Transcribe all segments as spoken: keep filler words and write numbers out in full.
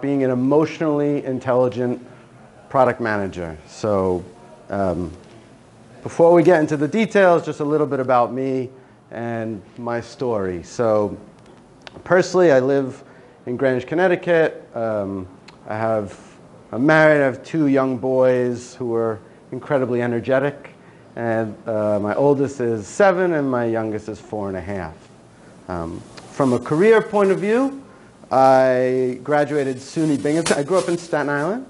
Being an emotionally intelligent product manager. So um, before we get into the details, just a little bit about me and my story. So personally, I live in Greenwich, Connecticut. Um, I have, I'm married. I have two young boys who are incredibly energetic. And uh, my oldest is seven, and my youngest is four and a half. Um, from a career point of view, I graduated SUNY Binghamton. I grew up in Staten Island,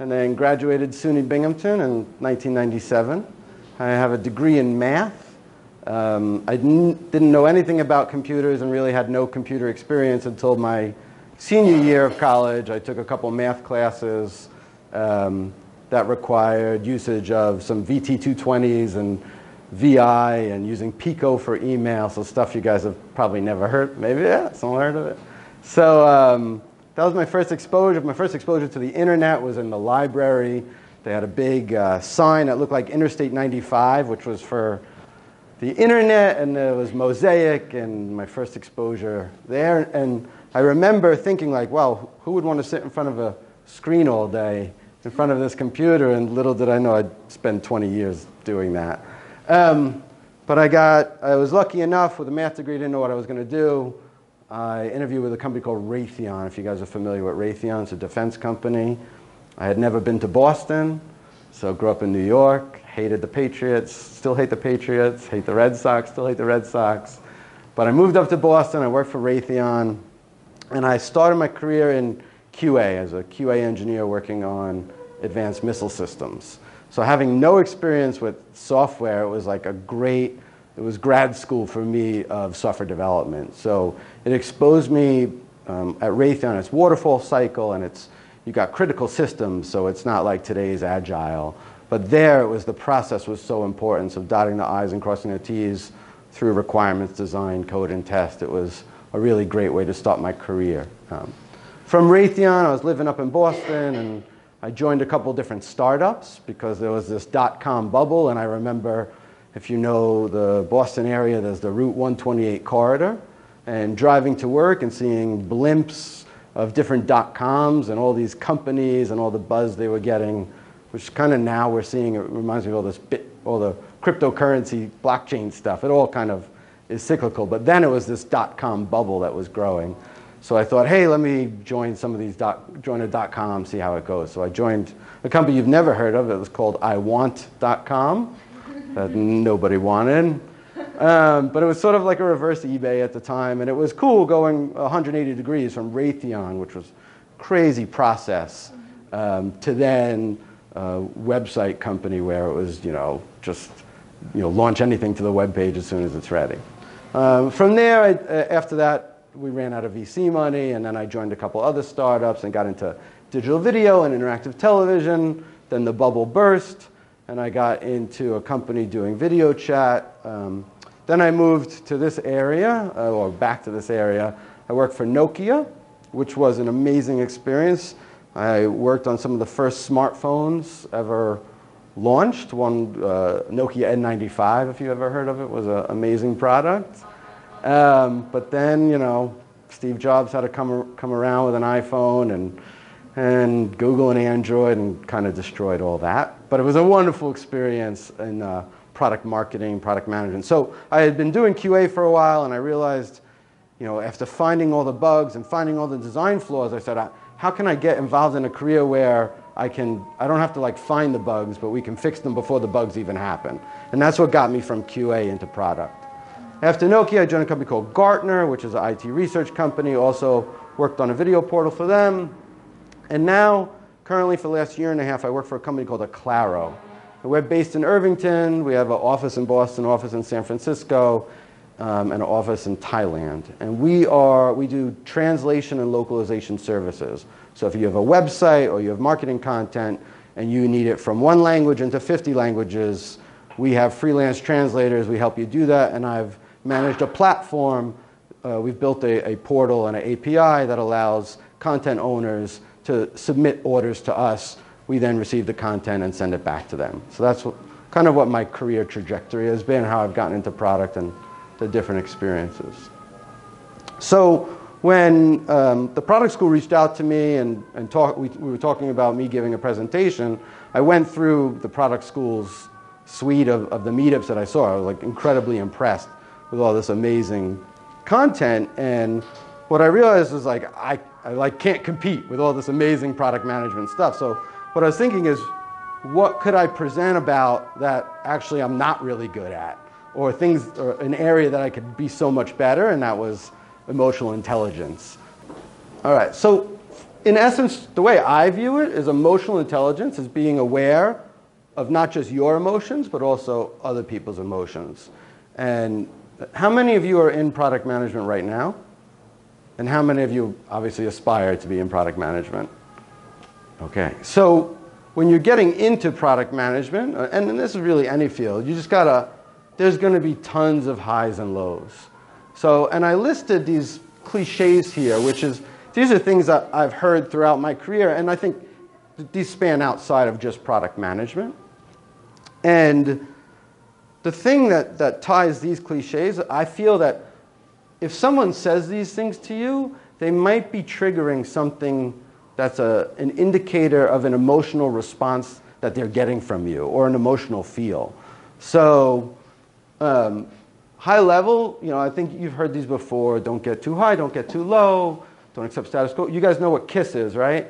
and then graduated SUNY Binghamton in nineteen ninety-seven. I have a degree in math. Um, I didn't, didn't know anything about computers and really had no computer experience until my senior year of college. I took a couple math classes. Um, that required usage of some V T two twenty s and V I and using Pico for email, so stuff you guys have probably never heard. Maybe, yeah, someone heard of it. So um, that was my first exposure. My first exposure to the internet was in the library. They had a big uh, sign that looked like Interstate ninety-five, which was for the internet, and there was Mosaic, and my first exposure there. And I remember thinking, like, wow, who would want to sit in front of a screen all day in front of this computer? And little did I know I'd spend twenty years doing that. Um, but I got, I was lucky enough with a math degree, didn't know what I was going to do. I interviewed with a company called Raytheon, if you guys are familiar with Raytheon. It's a defense company. I had never been to Boston, so grew up in New York, hated the Patriots, still hate the Patriots, hate the Red Sox, still hate the Red Sox. But I moved up to Boston, I worked for Raytheon, and I started my career in Q A, as a Q A engineer working on advanced missile systems. So having no experience with software, it was like a great, it was grad school for me of software development. So it exposed me um, at Raytheon, its waterfall cycle, and it's, you got critical systems, so it's not like today's Agile. But there, it was, the process was so important, so dotting the I's and crossing the T's through requirements, design, code, and test. It was a really great way to start my career. Um, From Raytheon, I was living up in Boston, and I joined a couple different startups because there was this dot-com bubble. And I remember, if you know the Boston area, there's the Route one twenty-eight corridor. And driving to work and seeing blimps of different dot-coms and all these companies and all the buzz they were getting, which kind of now we're seeing, it reminds me of all this bit, all the cryptocurrency, blockchain stuff. It all kind of is cyclical. But then it was this dot-com bubble that was growing. So I thought, hey, let me join some of these, dot, join a dot-com, see how it goes. So I joined a company you've never heard of. It was called I want dot com, that nobody wanted. Um, but it was sort of like a reverse eBay at the time. And it was cool going one hundred eighty degrees from Raytheon, which was a crazy process, um, to then a website company where it was, you know, just you know, launch anything to the web page as soon as it's ready. Um, from there, I, uh, after that, we ran out of V C money, and then I joined a couple other startups and got into digital video and interactive television. Then the bubble burst, and I got into a company doing video chat. Um, then I moved to this area, uh, or back to this area. I worked for Nokia, which was an amazing experience. I worked on some of the first smartphones ever launched. One, uh, Nokia N ninety-five, if you ever heard of it, was an amazing product. Um, but then, you know, Steve Jobs had to come, come around with an iPhone and, and Google and Android, and kind of destroyed all that. But it was a wonderful experience in uh, product marketing, product management. So I had been doing Q A for a while, and I realized, you know, after finding all the bugs and finding all the design flaws, I said, how can I get involved in a career where I can, I don't have to like find the bugs, but we can fix them before the bugs even happen. And that's what got me from Q A into product. After Nokia, I joined a company called Gartner, which is an I T research company. Also worked on a video portal for them. And now, currently for the last year and a half, I work for a company called Acclaro. And we're based in Irvington. We have an office in Boston, an office in San Francisco, um, and an office in Thailand. And we, are, we do translation and localization services. So if you have a website or you have marketing content and you need it from one language into fifty languages, we have freelance translators. We help you do that. And I've managed a platform. Uh, we've built a, a portal and an A P I that allows content owners to submit orders to us. We then receive the content and send it back to them. So that's what, kind of what my career trajectory has been, how I've gotten into product and the different experiences. So when um, the product school reached out to me and, and talk, we, we were talking about me giving a presentation, I went through the product school's suite of, of the meetups that I saw. I was like incredibly impressed with all this amazing content. And what I realized was like, I, I like can't compete with all this amazing product management stuff. So what I was thinking is, what could I present about that actually I'm not really good at? Or things, or an area that I could be so much better, and that was emotional intelligence. All right, so in essence, the way I view it is emotional intelligence is being aware of not just your emotions, but also other people's emotions. And how many of you are in product management right now? And how many of you obviously aspire to be in product management? Okay, so when you're getting into product management, and this is really any field, you just gotta, there's gonna be tons of highs and lows. So, and I listed these cliches here, which is, these are things that I've heard throughout my career, and I think these span outside of just product management. And the thing that, that ties these cliches, I feel that if someone says these things to you, they might be triggering something that's a, an indicator of an emotional response that they're getting from you, or an emotional feel. So, um, high level, you know, I think you've heard these before. Don't get too high, don't get too low, don't accept status quo. You guys know what KISS is, right?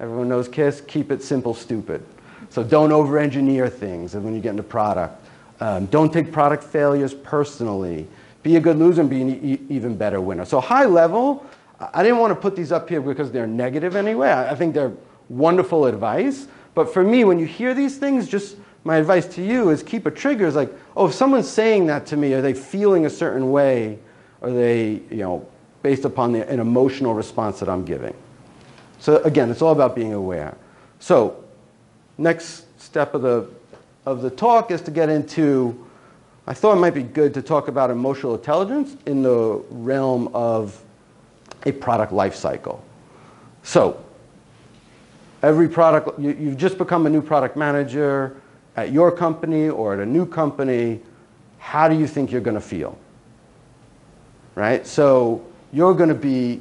Everyone knows KISS, keep it simple, stupid. So don't over-engineer things when you get into product. Um, don't take product failures personally. Be a good loser and be an e even better winner. So high level, I didn't want to put these up here because they're negative anyway. I think they're wonderful advice. But for me, when you hear these things, just my advice to you is keep a trigger. It's like, oh, if someone's saying that to me, are they feeling a certain way? Are they, you know, based upon the, an emotional response that I'm giving? So again, it's all about being aware. So next step of the, of the talk is to get into, I thought it might be good to talk about emotional intelligence in the realm of a product life cycle. So every product, you, you've just become a new product manager at your company or at a new company, how do you think you're gonna feel? Right, so you're gonna be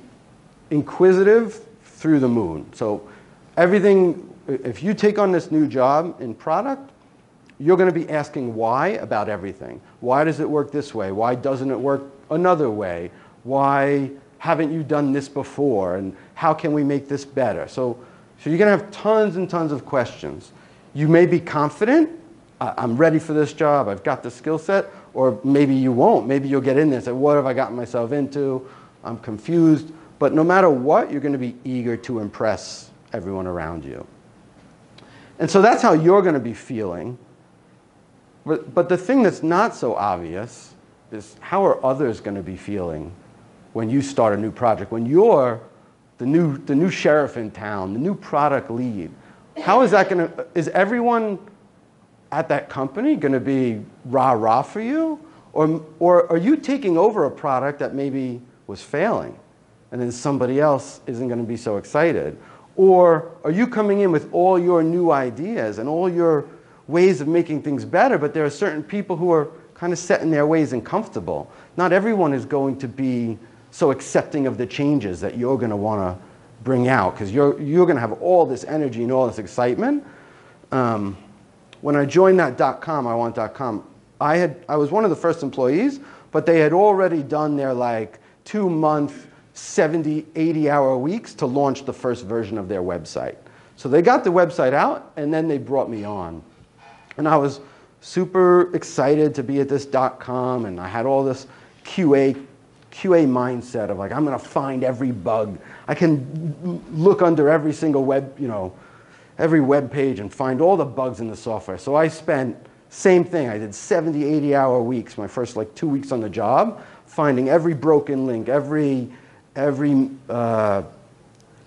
inquisitive through the moon. So everything, if you take on this new job in product, you're going to be asking why about everything. Why does it work this way? Why doesn't it work another way? Why haven't you done this before? And how can we make this better? So, so you're going to have tons and tons of questions. You may be confident, I'm ready for this job, I've got the skill set, or maybe you won't. Maybe you'll get in there and say, what have I gotten myself into? I'm confused. But no matter what, you're going to be eager to impress everyone around you. And so that's how you're going to be feeling. But, but the thing that's not so obvious is how are others going to be feeling when you start a new project? When you're the new, the new sheriff in town, the new product lead, how is that going to, is everyone at that company going to be rah-rah for you? Or, or are you taking over a product that maybe was failing? And then somebody else isn't going to be so excited? Or are you coming in with all your new ideas and all your ways of making things better, but there are certain people who are kind of set in their ways and comfortable? Not everyone is going to be so accepting of the changes that you're going to want to bring out, because you're, you're going to have all this energy and all this excitement. Um, when I joined that dot com, I want dot com, I, had, I was one of the first employees, but they had already done their like two-month seventy, eighty hour weeks to launch the first version of their website. So they got the website out and then they brought me on. And I was super excited to be at this dot com and I had all this Q A, Q A mindset of like, I'm gonna find every bug. I can look under every single web, you know, every web page and find all the bugs in the software. So I spent, same thing, I did seventy, eighty hour weeks, my first like two weeks on the job, finding every broken link, every every uh,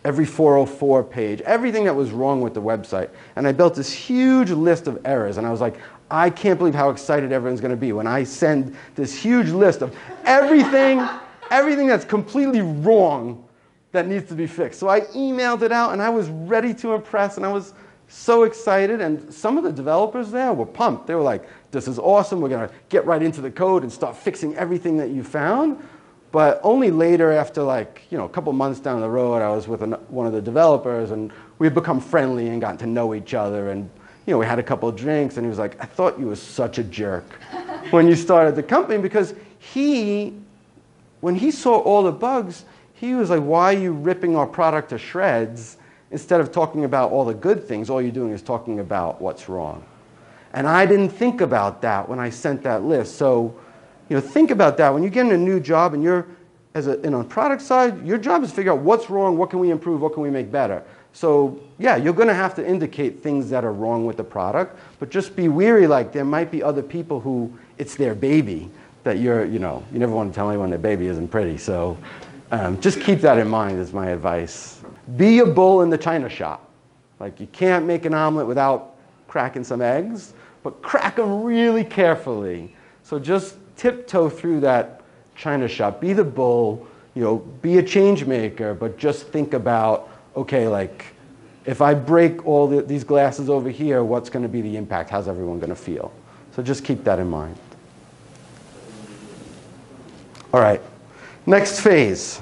every four oh four page, everything that was wrong with the website. And I built this huge list of errors. And I was like, I can't believe how excited everyone's going to be when I send this huge list of everything, everything that's completely wrong that needs to be fixed. So I emailed it out, and I was ready to impress. And I was so excited. And some of the developers there were pumped. They were like, this is awesome. We're going to get right into the code and start fixing everything that you found. But only later, after like you know a couple months down the road, I was with an, one of the developers, and we had become friendly and gotten to know each other. And you know we had a couple of drinks, and he was like, "I thought you were such a jerk when you started the company," because he, when he saw all the bugs, he was like, "Why are you ripping our product to shreds instead of talking about all the good things? All you're doing is talking about what's wrong." And I didn't think about that when I sent that list. So. You know, think about that. When you get in a new job and you're as a, and on product side, your job is to figure out what's wrong, what can we improve, what can we make better. So yeah, you're going to have to indicate things that are wrong with the product, but just be weary, like there might be other people who it's their baby that you're, you know, you never want to tell anyone their baby isn't pretty. So um, just keep that in mind is my advice. Be a bull in the china shop. Like you can't make an omelet without cracking some eggs, but crack them really carefully. So just tiptoe through that china shop. Be the bull, you know, be a change maker, but just think about, okay, like, if I break all the, these glasses over here, what's going to be the impact? How's everyone going to feel? So just keep that in mind. All right, next phase.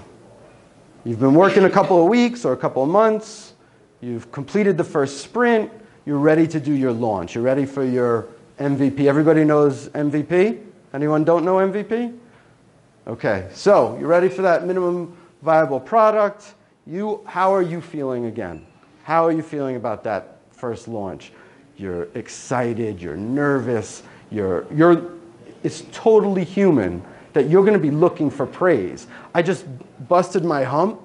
You've been working a couple of weeks or a couple of months. You've completed the first sprint. You're ready to do your launch. You're ready for your M V P. Everybody knows M V P? Anyone don't know M V P? Okay, so you're ready for that minimum viable product. You, how are you feeling again? How are you feeling about that first launch? You're excited, you're nervous, you're, you're, it's totally human that you're gonna be looking for praise. I just busted my hump.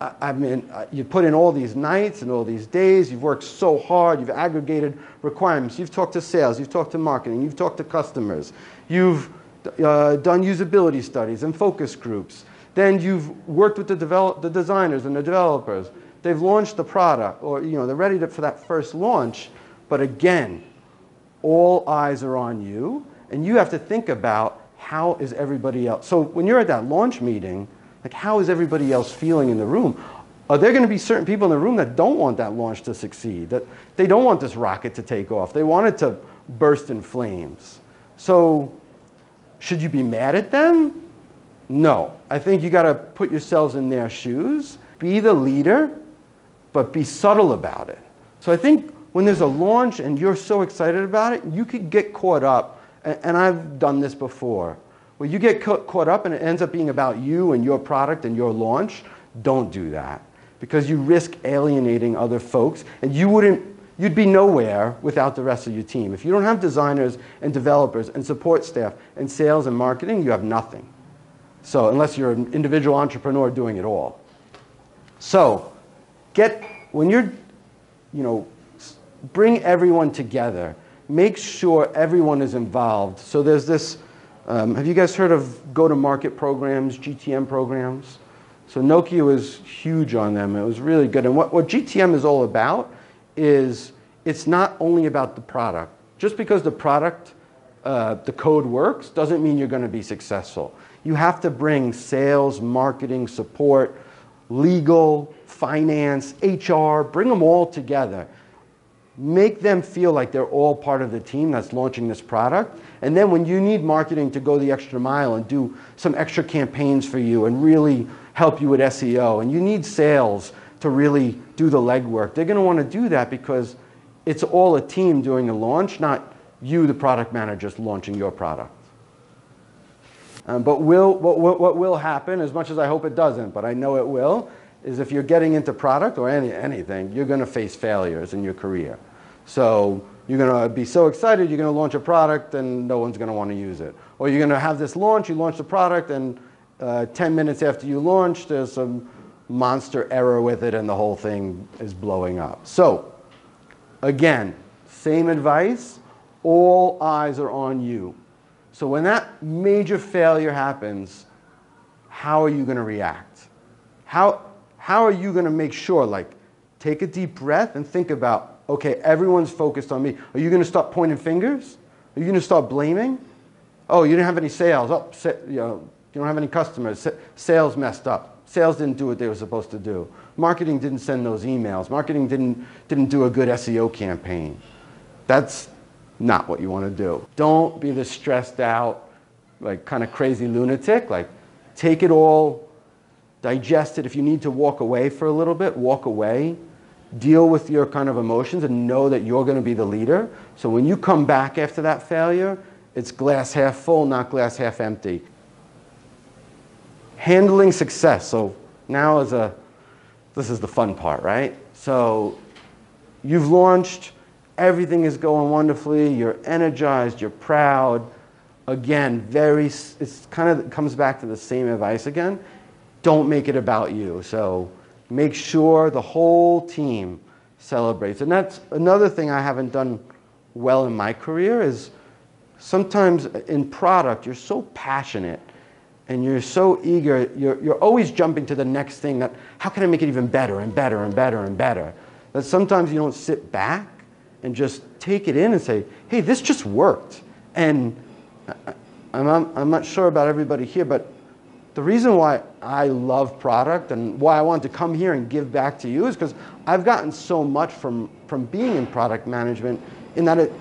I, I mean, you put in all these nights and all these days, you've worked so hard, you've aggregated requirements, you've talked to sales, you've talked to marketing, you've talked to customers, you've uh, done usability studies and focus groups, then you've worked with the, develop the designers and the developers, they've launched the product, or you know, they're ready to, for that first launch, but again, all eyes are on you, and you have to think about how is everybody else. So when you're at that launch meeting, like, how is everybody else feeling in the room? Are there going to be certain people in the room that don't want that launch to succeed, that they don't want this rocket to take off? They want it to burst in flames. So should you be mad at them? No. I think you got to put yourselves in their shoes. Be the leader, but be subtle about it. So I think when there's a launch and you're so excited about it, you could get caught up, and I've done this before. Well, you get caught up and it ends up being about you and your product and your launch. Don't do that, because you risk alienating other folks, and you wouldn't, you'd be nowhere without the rest of your team. If you don't have designers and developers and support staff and sales and marketing, you have nothing. So unless you're an individual entrepreneur doing it all. So get, when you're, you know, bring everyone together, make sure everyone is involved. So there's this, Um, have you guys heard of go-to-market programs, G T M programs? So Nokia was huge on them. It was really good. And what, what G T M is all about is it's not only about the product. Just because the product, uh, the code works, doesn't mean you're going to be successful. You have to bring sales, marketing, support, legal, finance, H R, bring them all together. Make them feel like they're all part of the team that's launching this product. And then when you need marketing to go the extra mile and do some extra campaigns for you and really help you with S E O, and you need sales to really do the legwork, they're going to want to do that, because it's all a team doing a launch, not you, the product manager, just launching your product. Um, but will, what, what, what will happen, as much as I hope it doesn't, but I know it will, is if you're getting into product or any, anything, you're going to face failures in your career. So you're going to be so excited, you're going to launch a product and no one's going to want to use it. Or you're going to have this launch, you launch the product, and uh, ten minutes after you launch, there's some monster error with it and the whole thing is blowing up. So again, same advice, all eyes are on you. So when that major failure happens, how are you going to react? How, how are you going to make sure, like, take a deep breath and think about, okay, everyone's focused on me. Are you going to start pointing fingers? Are you going to start blaming? Oh, you didn't have any sales. Oh, you know, you don't have any customers. Sales messed up. Sales didn't do what they were supposed to do. Marketing didn't send those emails. Marketing didn't, didn't do a good S E O campaign. That's not what you want to do. Don't be the stressed out, like, kind of crazy lunatic. Like, Take it all, digest it. If you need to walk away for a little bit, walk away. Deal with your kind of emotions and know that you're going to be the leader. So when you come back after that failure, it's glass half full, not glass half empty. Handling success. So now is a, this is the fun part, right? So you've launched, everything is going wonderfully, you're energized, you're proud. Again, very, it's kind of it comes back to the same advice again. Don't make it about you. So make sure the whole team celebrates. And that's another thing I haven't done well in my career is sometimes in product, you're so passionate and you're so eager. You're, you're always jumping to the next thing that, how can I make it even better and better and better and better? That sometimes you don't sit back and just take it in and say, hey, this just worked. And I'm, I'm not sure about everybody here, but the reason why I love product and why I want to come here and give back to you is because I've gotten so much from, from being in product management in that it,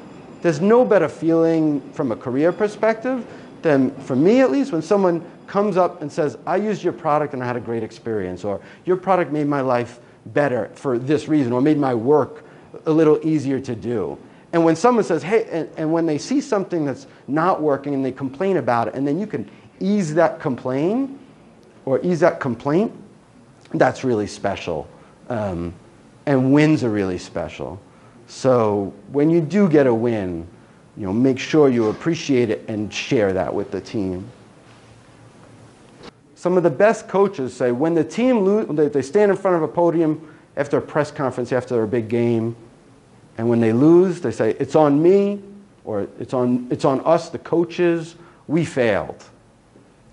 there's no better feeling from a career perspective than, for me at least, when someone comes up and says, I used your product and I had a great experience, or your product made my life better for this reason, or made my work a little easier to do. And when someone says, hey, and, and when they see something that's not working and they complain about it, and then you can ease that complaint or ease that complaint, that's really special. Um, and wins are really special. So when you do get a win, you know, make sure you appreciate it and share that with the team. Some of the best coaches say when the team loses, they stand in front of a podium after a press conference, after a big game, and when they lose, they say, it's on me, or it's on, it's on us, the coaches, we failed.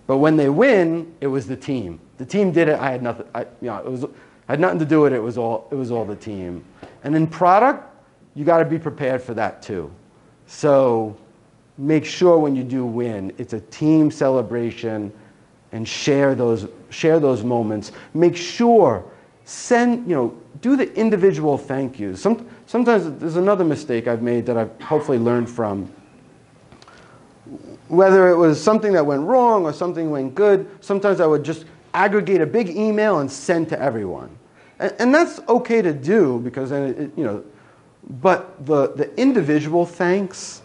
But when they win, it was the team. The team did it, I had nothing, I, you know, it was, I had nothing to do with it, it was, all, it was all the team. And in product, you gotta be prepared for that too. So make sure when you do win, it's a team celebration and share those, share those moments. Make sure, send, you know, do the individual thank yous. Some, sometimes there's another mistake I've made that I've hopefully learned from. Whether it was something that went wrong or something went good, sometimes I would just aggregate a big email and send to everyone. And, and that's okay to do because then, it, it, you know, but the, the individual thanks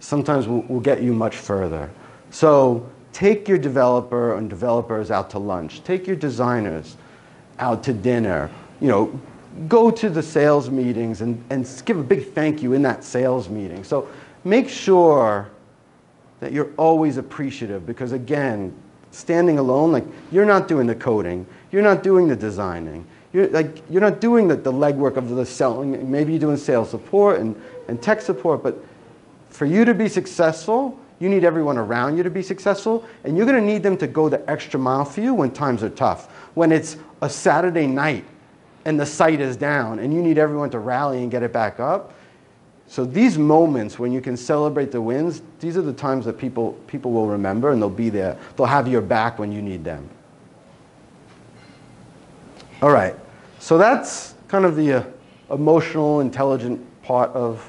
sometimes will, will get you much further. So take your developer and developers out to lunch. Take your designers out to dinner. You know, go to the sales meetings and, and give a big thank you in that sales meeting. So make sure that you're always appreciative because, again, standing alone, like, you're not doing the coding. You're not doing the designing. You're, like, you're not doing the, the legwork of the selling. Maybe you're doing sales support and, and tech support, but for you to be successful, you need everyone around you to be successful, and you're going to need them to go the extra mile for you when times are tough, when it's a Saturday night and the site is down, and you need everyone to rally and get it back up. So these moments when you can celebrate the wins, these are the times that people, people will remember, and they'll be there. They'll have your back when you need them. All right, so that's kind of the uh, emotional, intelligent part of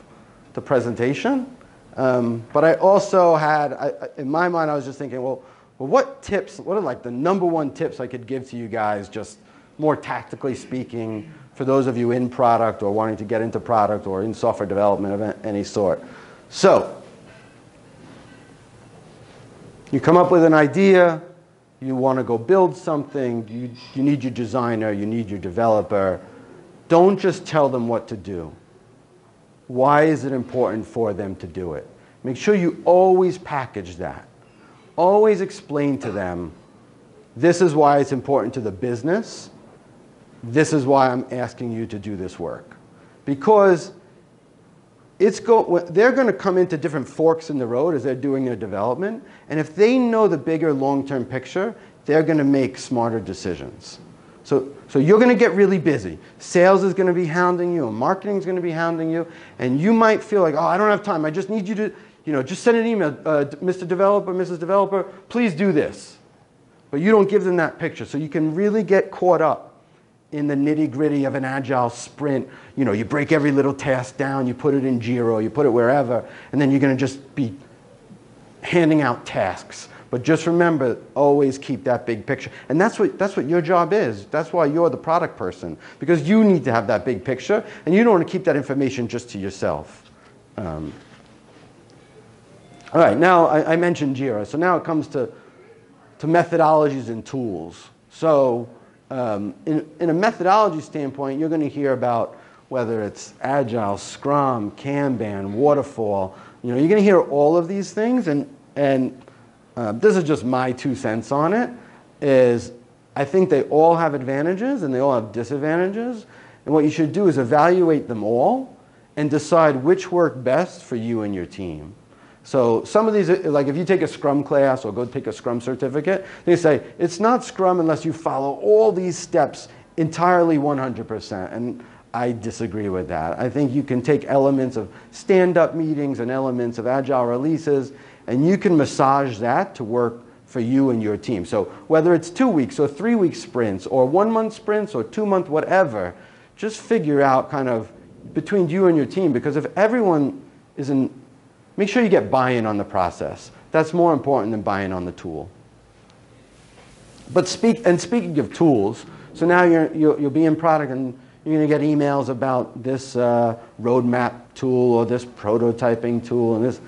the presentation. Um, but I also had, I, in my mind, I was just thinking, well, well, what tips, what are like the number one tips I could give to you guys, just more tactically speaking, for those of you in product or wanting to get into product or in software development of any sort. So you come up with an idea, you want to go build something, you, you need your designer, you need your developer. Don't just tell them what to do. Why is it important for them to do it? Make sure you always package that. Always explain to them, this is why it's important to the business. This is why I'm asking you to do this work. Because it's go, they're going to come into different forks in the road as they're doing their development. And if they know the bigger long-term picture, they're going to make smarter decisions. So, so you're going to get really busy. Sales is going to be hounding you, and marketing is going to be hounding you. And you might feel like, oh, I don't have time. I just need you to, you know, just send an email, uh, Mister Developer, Missus Developer, please do this. But you don't give them that picture. So you can really get caught up in the nitty-gritty of an agile sprint. You know, you break every little task down, you put it in JIRA, you put it wherever, and then you're going to just be handing out tasks, But just remember, always keep that big picture. And that's what, that's what your job is. That's why you're the product person, because you need to have that big picture, and you don't want to keep that information just to yourself. Um, all right, now I, I mentioned JIRA. So now it comes to, to methodologies and tools. So um, in, in a methodology standpoint, you're going to hear about whether it's Agile, Scrum, Kanban, Waterfall. You know, you're going to hear all of these things, and, and uh, this is just my two cents on it, is I think they all have advantages and they all have disadvantages. And what you should do is evaluate them all and decide which work best for you and your team. So some of these, like if you take a Scrum class or go take a Scrum certificate, they say, it's not Scrum unless you follow all these steps entirely one hundred percent. And I disagree with that. I think you can take elements of stand-up meetings and elements of Agile releases, and you can massage that to work for you and your team. So whether it's two weeks or three-week sprints or one-month sprints or two-month whatever, just figure out kind of between you and your team, because if everyone is in, make sure you get buy-in on the process. That's more important than buy-in on the tool. But speak, and speaking of tools, so now you're, you're, you'll be in product and you're going to get emails about this uh, roadmap tool or this prototyping tool. And this.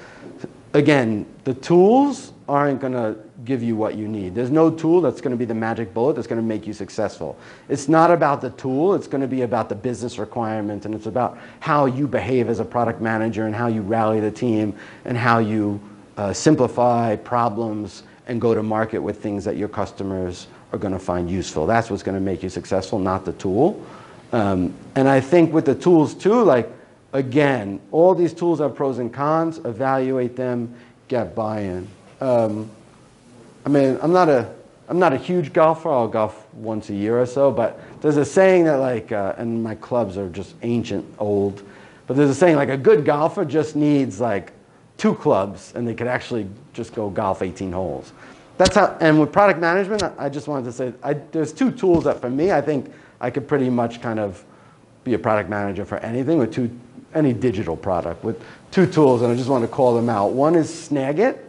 Again, the tools aren't going to give you what you need. There's no tool that's going to be the magic bullet that's going to make you successful. It's not about the tool. It's going to be about the business requirements, and it's about how you behave as a product manager and how you rally the team and how you uh, simplify problems and go to market with things that your customers are going to find useful. That's what's going to make you successful, not the tool. Um, and I think with the tools too, like, again, all these tools have pros and cons. Evaluate them, get buy-in. Um, I mean, I'm not a, I'm not a huge golfer. I'll golf once a year or so. But there's a saying that, like, uh, and my clubs are just ancient, old. But there's a saying, like, a good golfer just needs, like, two clubs, and they could actually just go golf eighteen holes. That's how. And with product management, I just wanted to say, I, there's two tools that, for me, I think I could pretty much kind of be a product manager for anything with two. Any digital product with two tools, and I just want to call them out. One is Snagit.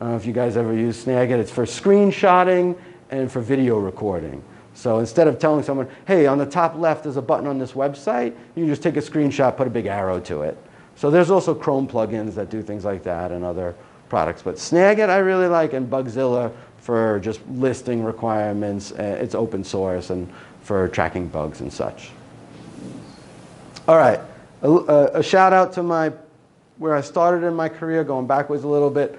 Uh, if you guys ever use Snagit, it's for screenshotting and for video recording. So instead of telling someone, hey, on the top left there's a button on this website, you just take a screenshot, put a big arrow to it. So there's also Chrome plugins that do things like that and other products. But Snagit I really like, and Bugzilla for just listing requirements. Uh, it's open source and for tracking bugs and such. All right. A, a shout out to my, where I started in my career, going backwards a little bit.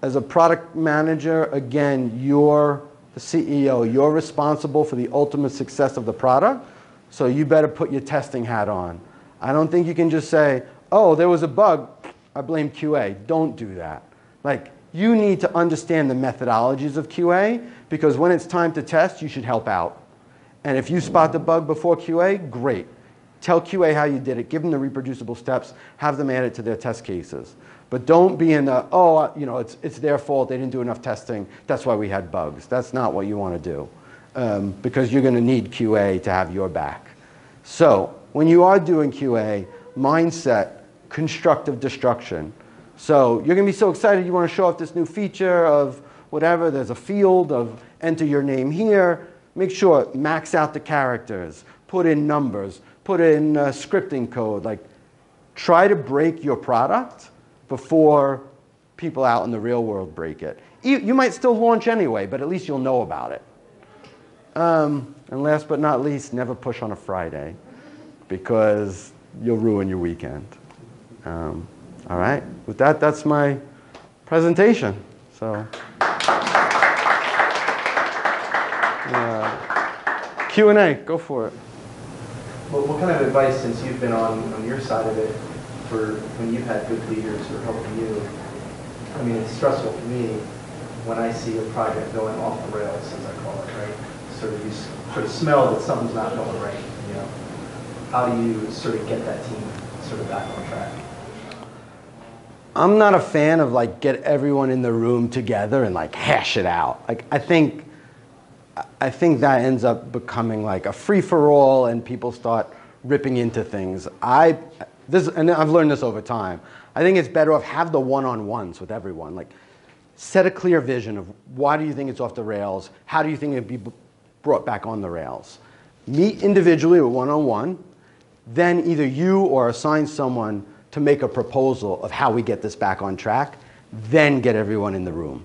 As a product manager, again, you're the C E O. You're responsible for the ultimate success of the product, so you better put your testing hat on. I don't think you can just say, oh, there was a bug, I blame Q A. Don't do that. Like, you need to understand the methodologies of Q A, because when it's time to test, you should help out. And if you spot the bug before Q A, great. Tell Q A how you did it. Give them the reproducible steps. Have them add it to their test cases. But don't be in the, oh, you know, it's, it's their fault. They didn't do enough testing. That's why we had bugs. That's not what you want to do, um, because you're going to need Q A to have your back. So when you are doing Q A, mindset, constructive destruction. So you're going to be so excited you want to show off this new feature of whatever. There's a field of enter your name here. Make sure, max out the characters. Put in numbers. Put in uh, scripting code. Like, try to break your product before people out in the real world break it. You, you might still launch anyway, but at least you'll know about it. Um, and last but not least, never push on a Friday, because you'll ruin your weekend. Um, all right. With that, that's my presentation. So, uh, Q and A, go for it. Well, what kind of advice, since you've been on, on your side of it, for when you've had good leaders who are helping you? I mean, it's stressful for me when I see a project going off the rails, as I call it, right? Sort of you sort of smell that something's not going right, you know? How do you sort of get that team sort of back on track? I'm not a fan of, like, get everyone in the room together and, like, hash it out. Like, I think... I think that ends up becoming like a free-for-all, and people start ripping into things. I, this, and I've learned this over time. I think it's better off have the one-on-ones with everyone. Like, set a clear vision of why do you think it's off the rails, how do you think it would be brought back on the rails. Meet individually or one-on-one, then either you or assign someone to make a proposal of how we get this back on track, then get everyone in the room.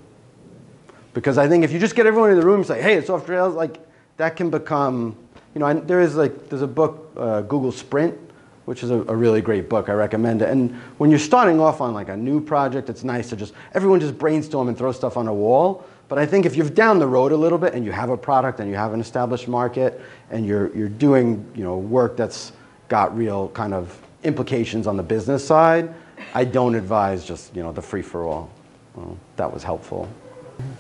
Because I think if you just get everyone in the room and say, hey, it's off the rails, like, that can become, you know, and there is like, there's a book, uh, Google Sprint, which is a, a really great book. I recommend it. And when you're starting off on like a new project, it's nice to just, everyone just brainstorm and throw stuff on a wall. But I think if you're down the road a little bit and you have a product and you have an established market and you're, you're doing, you know, work that's got real kind of implications on the business side, I don't advise just, you know, the free-for-all. Well, that was helpful.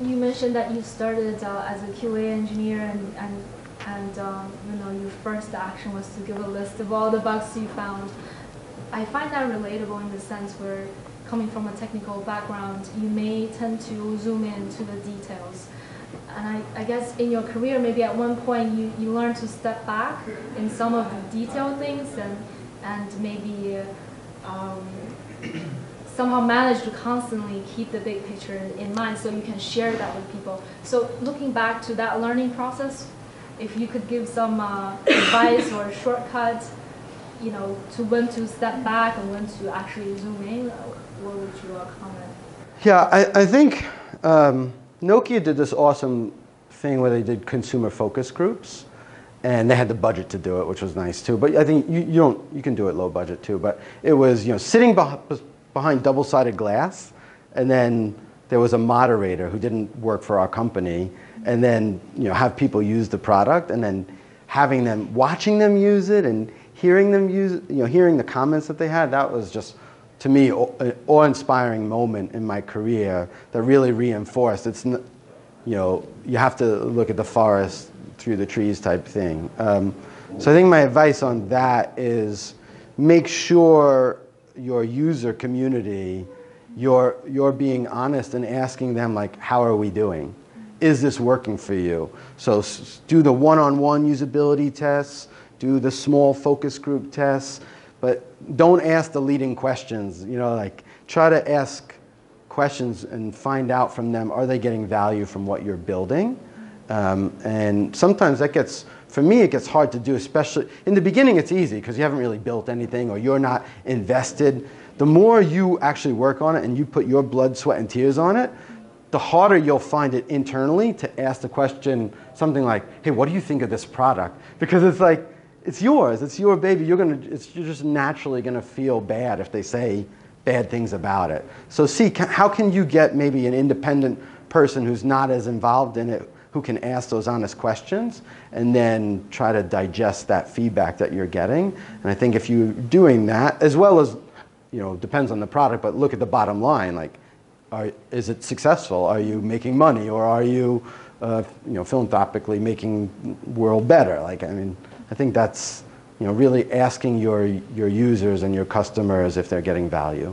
You mentioned that you started uh, as a Q A engineer and, and and um, you know, your first action was to give a list of all the bugs you found. I find that relatable in the sense where, coming from a technical background, you may tend to zoom in to the details. And I, I guess in your career, maybe at one point you, you learn to step back in some of the detailed things and, and maybe um, somehow manage to constantly keep the big picture in mind so you can share that with people. So looking back to that learning process, if you could give some uh, advice or shortcut, you know, to when to step back and when to actually zoom in, what would you uh, comment? Yeah, I, I think um, Nokia did this awesome thing where they did consumer focus groups, and they had the budget to do it, which was nice too. But I think you, you don't you can do it low budget too. But it was, you know, sitting beh behind double-sided glass, and then there was a moderator who didn't work for our company, and then, you know, have people use the product, and then having them, watching them use it and hearing them use it, you know, hearing the comments that they had, that was just, to me, an awe-inspiring moment in my career that really reinforced, it's, you know, you have to look at the forest through the trees type thing. Um, so I think my advice on that is make sure your user community, you're, you're being honest and asking them, like, how are we doing? Is this working for you? So s do the one-on-one usability tests, do the small focus group tests, but don't ask the leading questions. You know, like, try to ask questions and find out from them, are they getting value from what you're building? Um, and sometimes that gets, for me, it gets hard to do, especially in the beginning. It's easy because you haven't really built anything or you're not invested. The more you actually work on it and you put your blood, sweat, and tears on it, the harder you'll find it internally to ask the question, something like, hey, what do you think of this product? Because it's like, it's yours, it's your baby. You're, gonna, it's, you're just naturally gonna feel bad if they say bad things about it. So see, can, how can you get maybe an independent person who's not as involved in it, who can ask those honest questions, and then try to digest that feedback that you're getting? And I think if you're doing that, as well as, you know, depends on the product, but look at the bottom line, like, Are, is it successful? Are you making money, or are you, uh, you know, philanthropically making the world better? Like, I mean, I think that's, you know, really asking your your users and your customers if they're getting value.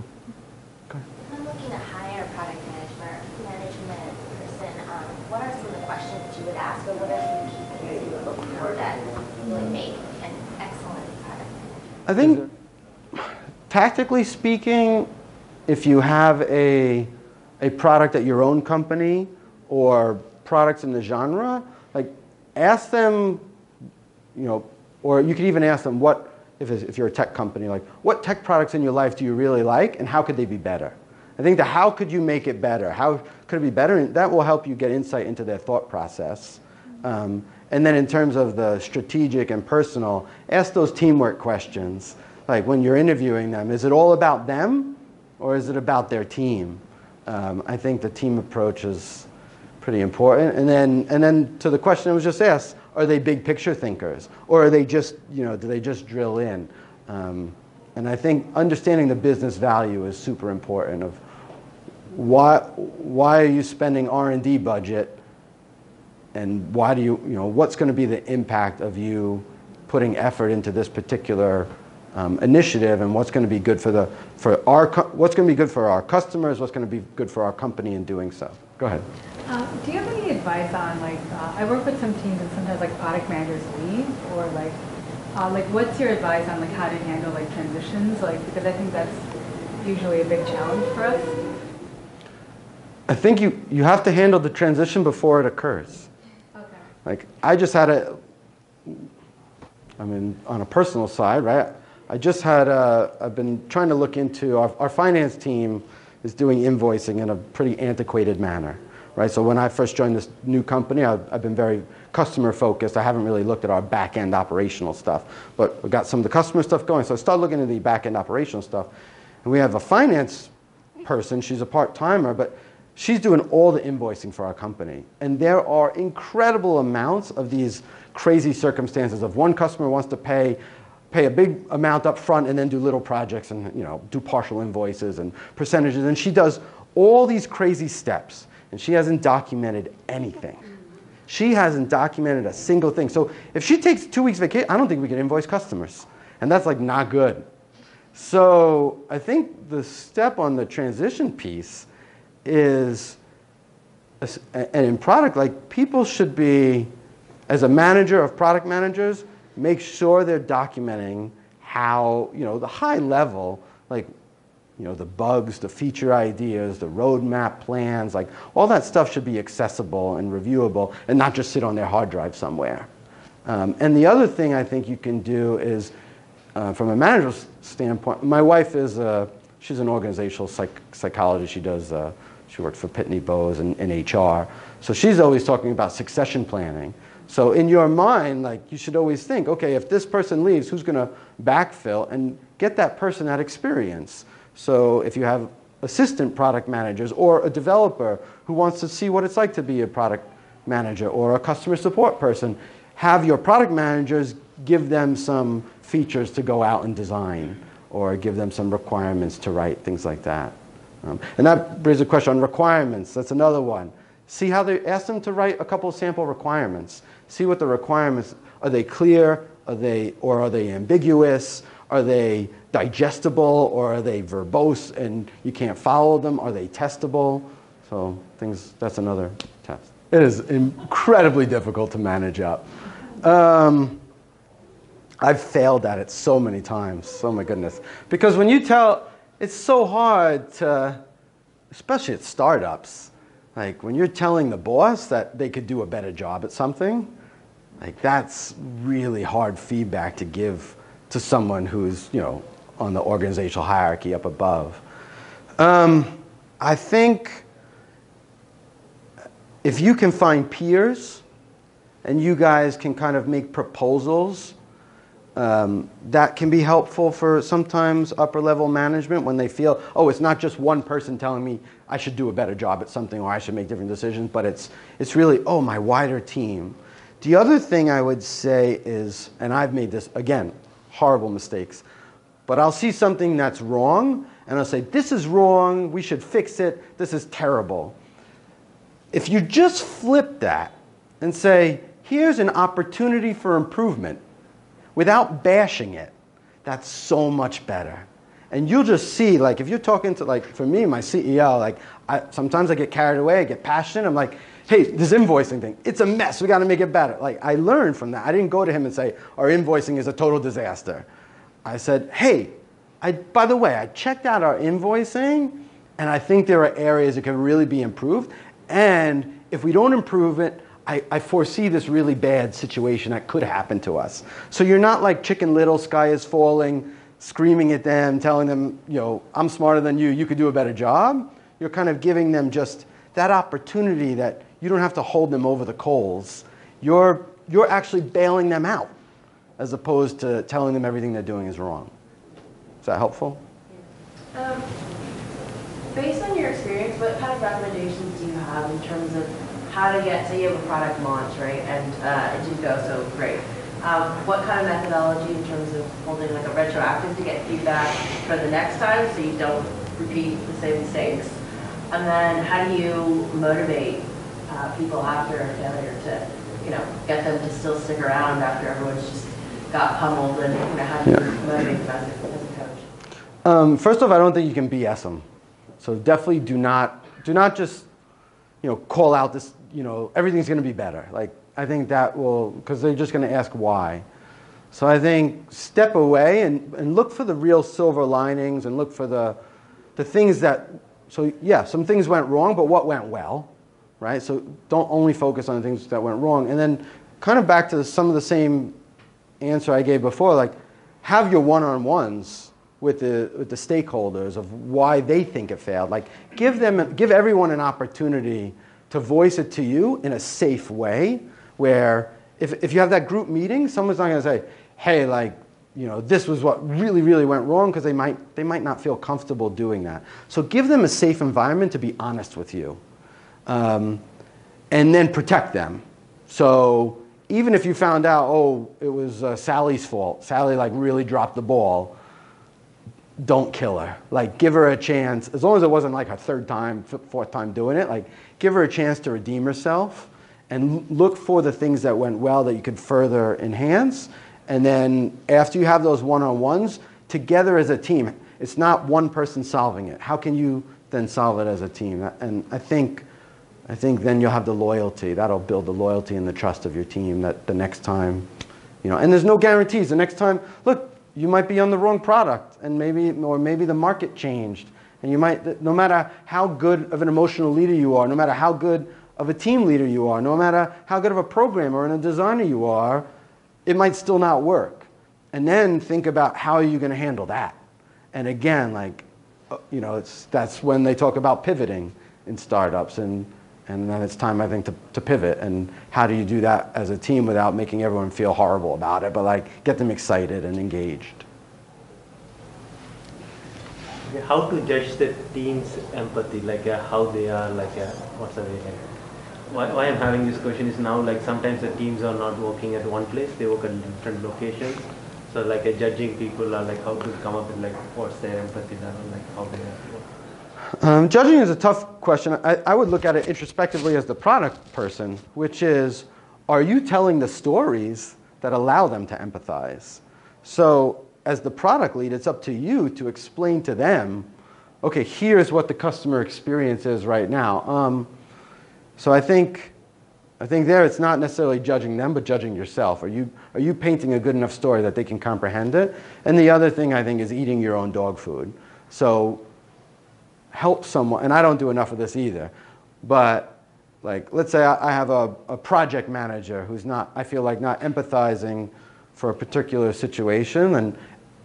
Okay. I'm looking to hire a product management management person. Um, what are some of the questions you would ask, or what are some key things you would look for that really make an excellent product manager? I think, tactically speaking, if you have a a product at your own company or products in the genre, like, ask them, you know, or you could even ask them, what, if, it's, if you're a tech company, like, what tech products in your life do you really like and how could they be better? I think the how could you make it better? How could it be better? And that will help you get insight into their thought process. Um, and then in terms of the strategic and personal, ask those teamwork questions. Like, when you're interviewing them, is it all about them or is it about their team? Um, I think the team approach is pretty important. And then, and then to the question that was just asked, are they big picture thinkers? Or are they just, you know, do they just drill in? Um, and I think understanding the business value is super important of why, why are you spending R and D budget? And why do you, you know, what's going to be the impact of you putting effort into this particular Um, initiative, and what's going to be good for the for our what's going to be good for our customers, what's going to be good for our company in doing so. Go ahead. Uh, do you have any advice on, like, uh, I work with some teams and sometimes, like, product managers leave, or like uh, like what's your advice on, like, how to handle, like, transitions, like, because I think that's usually a big challenge for us. I think you, you have to handle the transition before it occurs. Okay. Like, I just had a, I mean, on a personal side, right? I just had a, I've been trying to look into, our, our finance team is doing invoicing in a pretty antiquated manner, right? So when I first joined this new company, I've, I've been very customer focused. I haven't really looked at our back end operational stuff, but we got some of the customer stuff going. So I started looking at the back end operational stuff, and we have a finance person. She's a part-timer, but she's doing all the invoicing for our company. And there are incredible amounts of these crazy circumstances of one customer wants to pay pay a big amount up front and then do little projects and, you know, do partial invoices and percentages. And she does all these crazy steps, and she hasn't documented anything. She hasn't documented a single thing. So if she takes two weeks vacation, I don't think we can invoice customers. And that's like not good. So I think the step on the transition piece is, and in product, like people should be, as a manager of product managers, make sure they're documenting how, you know, the high level, like, you know, the bugs, the feature ideas, the roadmap plans, like all that stuff should be accessible and reviewable and not just sit on their hard drive somewhere. Um, and the other thing I think you can do is, uh, from a manager's standpoint, my wife is a, she's an organizational psych psychologist. She does, uh, she worked for Pitney Bowes and, and H R. So she's always talking about succession planning. So in your mind, like, you should always think, okay, if this person leaves, who's going to backfill and get that person that experience? So if you have assistant product managers or a developer who wants to see what it's like to be a product manager or a customer support person, have your product managers give them some features to go out and design or give them some requirements to write, things like that. Um, and that brings a question on requirements. That's another one. See how they ask them to write a couple of sample requirements. See what the requirements are. They clear? Are they or are they ambiguous? Are they digestible or are they verbose and you can't follow them? Are they testable? So things. That's another test. It is incredibly difficult to manage up. Um, I've failed at it so many times. Oh my goodness! Because when you tell, it's so hard to, especially at startups. Like when you're telling the boss that they could do a better job at something, like that's really hard feedback to give to someone who's, you know, on the organizational hierarchy up above. Um, I think if you can find peers and you guys can kind of make proposals, um, that can be helpful for sometimes upper level management when they feel, oh, it's not just one person telling me I should do a better job at something or I should make different decisions, but it's, it's really, oh, my wider team. The other thing I would say is, and I've made this, again, horrible mistakes, but I'll see something that's wrong and I'll say, this is wrong, we should fix it, this is terrible. If you just flip that and say, here's an opportunity for improvement, without bashing it, that's so much better. And you'll just see, like, if you're talking to, like, for me, my C E O, like, I, sometimes I get carried away, I get passionate, I'm like, hey, this invoicing thing, it's a mess, we gotta make it better. Like, I learned from that. I didn't go to him and say, our invoicing is a total disaster. I said, hey, I, by the way, I checked out our invoicing, and I think there are areas that can really be improved, and if we don't improve it, I, I foresee this really bad situation that could happen to us. So you're not like Chicken Little, sky is falling, screaming at them, telling them, you know, I'm smarter than you, you could do a better job. You're kind of giving them just that opportunity that you don't have to hold them over the coals. You're, you're actually bailing them out as opposed to telling them everything they're doing is wrong. Is that helpful? Um, based on your experience, what kind of recommendations do you have in terms of how to get, say you have a product launch, right, and uh, it didn't go so great. Um, what kind of methodology in terms of holding like a retroactive to get feedback for the next time so you don't repeat the same mistakes? And then how do you motivate uh, people after a failure to, you know, get them to still stick around after everyone's just got pummeled and, you know, how do you yeah. motivate them as a, as a coach? Um, first off, I don't think you can B S them. So definitely do not, do not just, you know, call out this, you know, everything's going to be better. Like, I think that will, because they're just going to ask why. So I think step away and, and look for the real silver linings and look for the, the things that So yeah, some things went wrong, but what went well, right? So don't only focus on the things that went wrong. And then kind of back to the, some of the same answer I gave before, like have your one-on-ones with the, with the stakeholders of why they think it failed. Like give them, give everyone an opportunity to voice it to you in a safe way where if, if you have that group meeting, someone's not going to say, hey, like, you know, this was what really, really went wrong, because they might, they might not feel comfortable doing that. So give them a safe environment to be honest with you. Um, and then protect them. So even if you found out, oh, it was uh, Sally's fault, Sally like really dropped the ball, don't kill her. Like give her a chance, as long as it wasn't like her third time, fourth time doing it, like give her a chance to redeem herself and look for the things that went well that you could further enhance. And then after you have those one-on-ones, together as a team, it's not one person solving it. How can you then solve it as a team? And I think, I think then you'll have the loyalty. That'll build the loyalty and the trust of your team that the next time, you know, and there's no guarantees. The next time, look, you might be on the wrong product and maybe, or maybe the market changed. And you might, no matter how good of an emotional leader you are, no matter how good of a team leader you are, no matter how good of a programmer and a designer you are, it might still not work. And then think about how are you going to handle that. And again, like, you know, it's, that's when they talk about pivoting in startups. And, and then it's time, I think, to, to pivot. And how do you do that as a team without making everyone feel horrible about it, but like get them excited and engaged. How to judge the team's empathy, like uh, how they are, like uh, what's the way? Why, why I'm having this question is now like sometimes the teams are not working at one place, they work at different locations. So like uh, judging people are like how to come up with like what's their empathy level, like how they are. Um, judging is a tough question. I, I would look at it introspectively as the product person, which is, are you telling the stories that allow them to empathize? So as the product lead, it's up to you to explain to them, okay, here's what the customer experience is right now. Um, So I think, I think there it's not necessarily judging them, but judging yourself. Are you, are you painting a good enough story that they can comprehend it? And the other thing I think is eating your own dog food. So help someone, and I don't do enough of this either, but like, let's say I, I have a, a project manager who's not, I feel like not empathizing for a particular situation, and,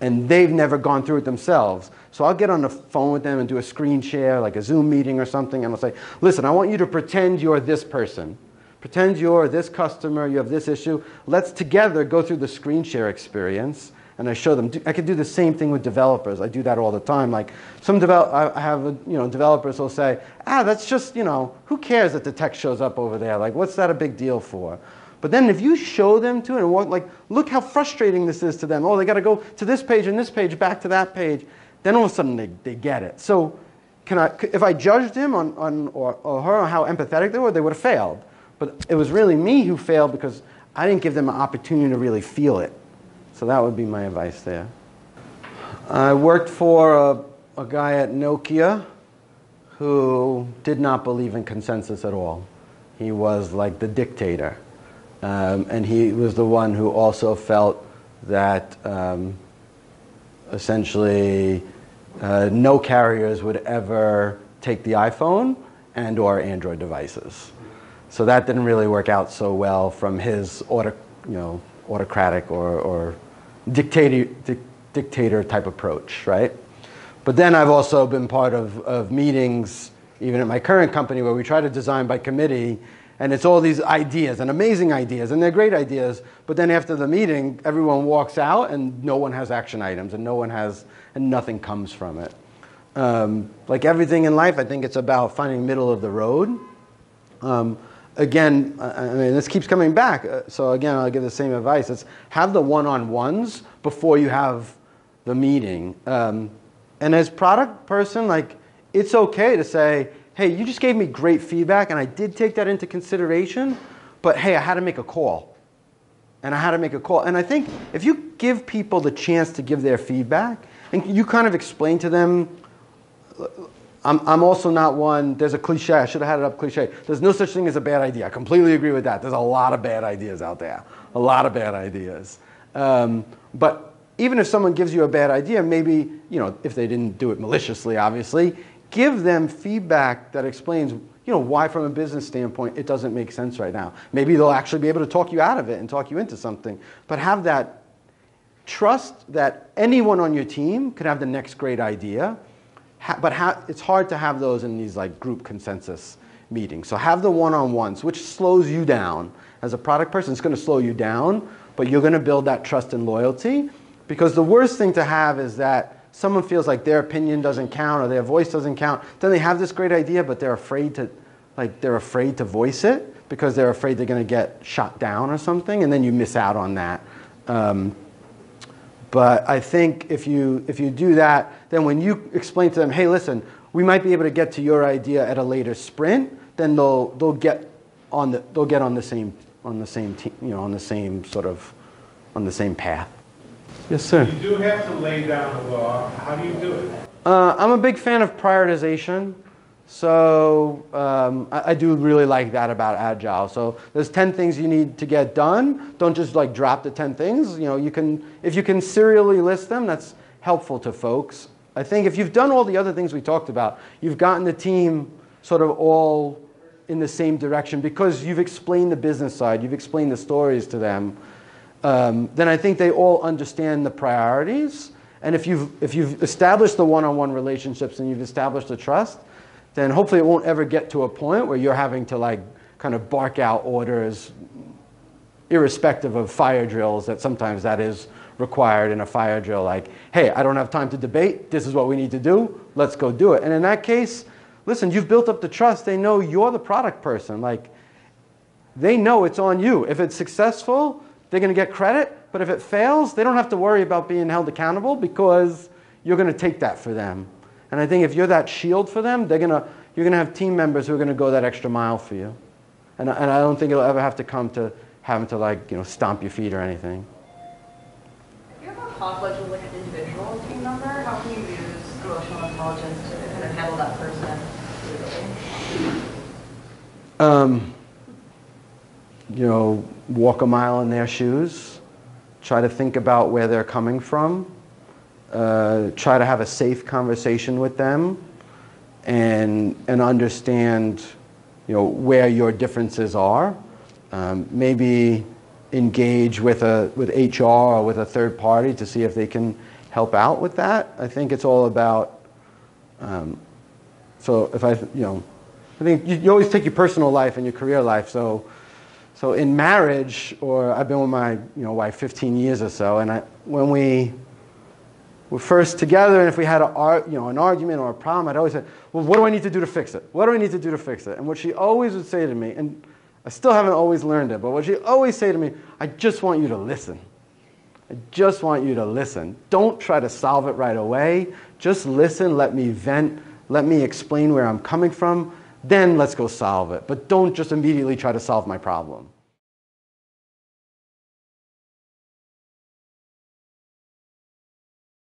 and they've never gone through it themselves. So I'll get on the phone with them and do a screen share, like a Zoom meeting or something, and I'll say, listen, I want you to pretend you're this person. Pretend you're this customer, you have this issue. Let's together go through the screen share experience, and I show them. I could do the same thing with developers. I do that all the time. Like some develop, I have a, you know, developers will say, ah, that's just, you know, who cares that the text shows up over there? Like, what's that a big deal for? But then if you show them to it, and walk, like, look how frustrating this is to them. Oh, they got to go to this page and this page, back to that page. Then all of a sudden they, they get it. So can I, if I judged him on, on, or, or her on how empathetic they were, they would have failed. But it was really me who failed because I didn't give them an opportunity to really feel it. So that would be my advice there. I worked for a, a guy at Nokia who did not believe in consensus at all. He was like the dictator. Um, and he was the one who also felt that um, essentially uh, no carriers would ever take the iPhone and or Android devices. So that didn't really work out so well from his auto, you know, autocratic or, or dictator, di dictator type approach, right? But then I've also been part of, of meetings, even at my current company, where we try to design by committee. And it's all these ideas and amazing ideas, and they're great ideas. But then after the meeting, everyone walks out, and no one has action items, and no one has, and nothing comes from it. Um, like everything in life, I think it's about finding middle of the road. Um, again, I, I mean, this keeps coming back. So again, I'll give the same advice: it's have the one-on-ones before you have the meeting. Um, and as product person, like it's okay to say, hey, you just gave me great feedback, and I did take that into consideration, but hey, I had to make a call. And I had to make a call. And I think if you give people the chance to give their feedback, and you kind of explain to them, I'm, I'm also not one, there's a cliche, I should have had it up cliche, there's no such thing as a bad idea. I completely agree with that. There's a lot of bad ideas out there, a lot of bad ideas. Um, but even if someone gives you a bad idea, maybe, you know, if they didn't do it maliciously, obviously, give them feedback that explains, you know, why from a business standpoint it doesn't make sense right now. Maybe they'll actually be able to talk you out of it and talk you into something, but have that trust that anyone on your team could have the next great idea, ha but ha it's hard to have those in these like group consensus meetings. So have the one-on-ones, which slows you down. As a product person, it's going to slow you down, but you're going to build that trust and loyalty, because the worst thing to have is that someone feels like their opinion doesn't count or their voice doesn't count. Then they have this great idea, but they're afraid to, like, they're afraid to voice it because they're afraid they're going to get shot down or something, and then you miss out on that. Um, but I think if you if you do that, then when you explain to them, hey, listen, we might be able to get to your idea at a later sprint, then they'll they'll get on the they'll get on the same on the same team, you know, on the same sort of on the same path. Yes, sir. You do have to lay down a law. How do you do it? Uh, I'm a big fan of prioritization. So um, I, I do really like that about Agile. So there's ten things you need to get done. Don't just like drop the ten things. You know, you can, if you can serially list them, that's helpful to folks. I think if you've done all the other things we talked about, you've gotten the team sort of all in the same direction because you've explained the business side. You've explained the stories to them. Um, then I think they all understand the priorities. And if you've, if you've established the one-on-one relationships and you've established the trust, then hopefully it won't ever get to a point where you're having to like kind of bark out orders irrespective of fire drills, that sometimes that is required in a fire drill. Like, hey, I don't have time to debate. This is what we need to do. Let's go do it. And in that case, listen, you've built up the trust. They know you're the product person. Like, they know it's on you. If it's successful, they're going to get credit, but if it fails, they don't have to worry about being held accountable because you're going to take that for them. And I think if you're that shield for them, they're going to, you're going to have team members who are going to go that extra mile for you. And, and I don't think it'll ever have to come to having to like, you know, stomp your feet or anything. If you have a conflict with like an individual team member, how can you use emotional intelligence to kind of handle that person? Um, you know, walk a mile in their shoes, try to think about where they're coming from, uh, try to have a safe conversation with them, and, and understand, you know, where your differences are. Um, maybe engage with, a, with H R or with a third party to see if they can help out with that. I think it's all about, um, so if I, you know, I think you, you always take your personal life and your career life, so So in marriage, or I've been with my you know, wife fifteen years or so, and I, when we were first together, and if we had a, you know, an argument or a problem, I'd always say, well, what do I need to do to fix it? What do I need to do to fix it? And what she always would say to me, and I still haven't always learned it, but what she always say to me, I just want you to listen. I just want you to listen. Don't try to solve it right away. Just listen, let me vent, let me explain where I'm coming from. Then let's go solve it. But don't just immediately try to solve my problem.